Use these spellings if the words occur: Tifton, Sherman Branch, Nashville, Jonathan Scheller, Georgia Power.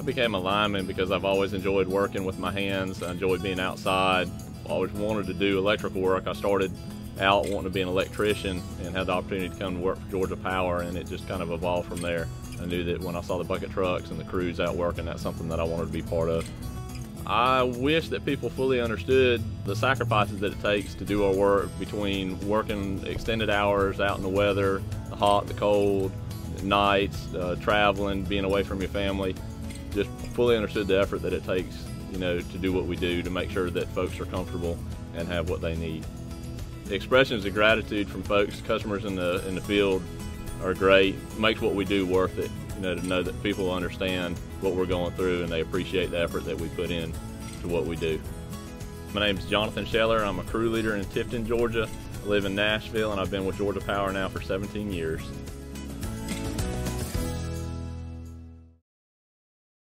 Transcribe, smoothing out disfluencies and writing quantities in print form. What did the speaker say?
I became a lineman because I've always enjoyed working with my hands. I enjoyed being outside. I always wanted to do electrical work. I started out wanting to be an electrician and had the opportunity to come to work for Georgia Power, and it just kind of evolved from there. I knew that when I saw the bucket trucks and the crews out working, that's something that I wanted to be part of. I wish that people fully understood the sacrifices that it takes to do our work, between working extended hours out in the weather, the hot, the cold, the nights, traveling, being away from your family. Just fully understood the effort that it takes, you know, to do what we do, to make sure that folks are comfortable and have what they need. Expressions of gratitude from folks, customers in the field are great. Makes what we do worth it, you know, to know that people understand what we're going through and they appreciate the effort that we put in to what we do. My name's Jonathan Scheller. I'm a crew leader in Tifton, Georgia. I live in Nashville, and I've been with Georgia Power now for 17 years.